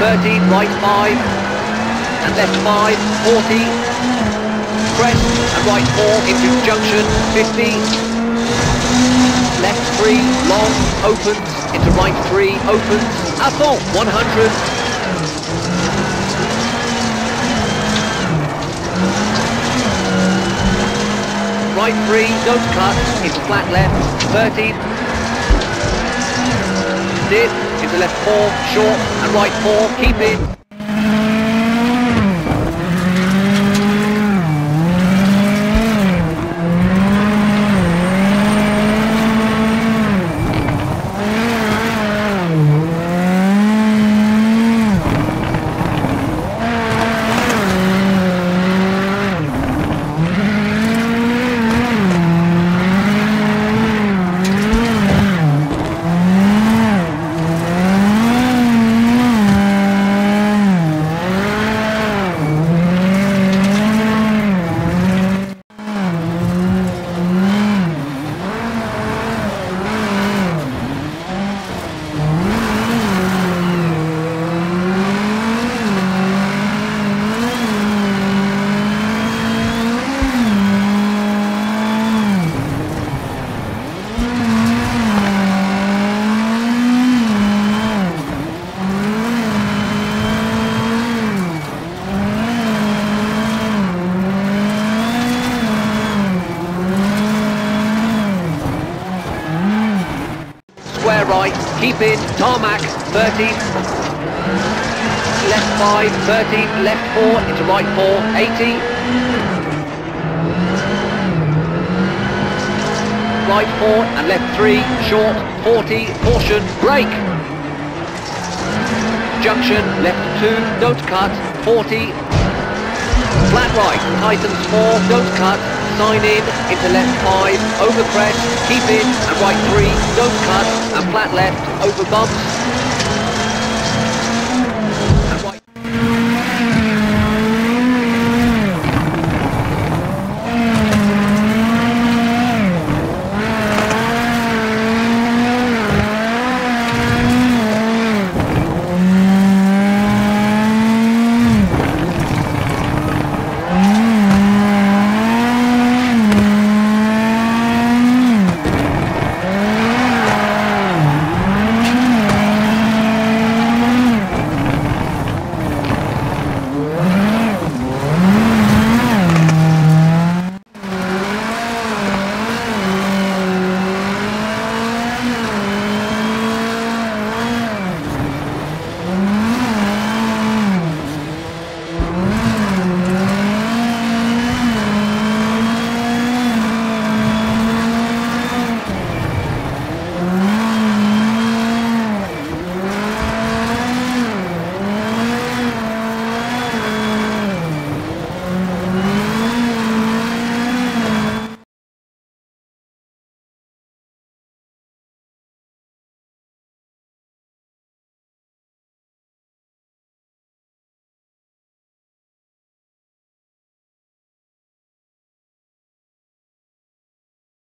13, right 5, and left 5, 40, crest and right 4 into junction, 50, left 3, long, opens, into right 3, opens, assault, 100, right 3, don't cut, into flat left, 30, dip, into left 4, short, and right 4, keep it. Right, keep in, tarmac, 30, left 5, 30, left 4, into right 4, 80, right 4 and left 3, short, 40, caution, brake, junction, left 2, don't cut, 40, flat right, tightens 4, don't cut, sign in, into left 5, over crest, keep in, and right 3, don't cut, and flat left, over bumps.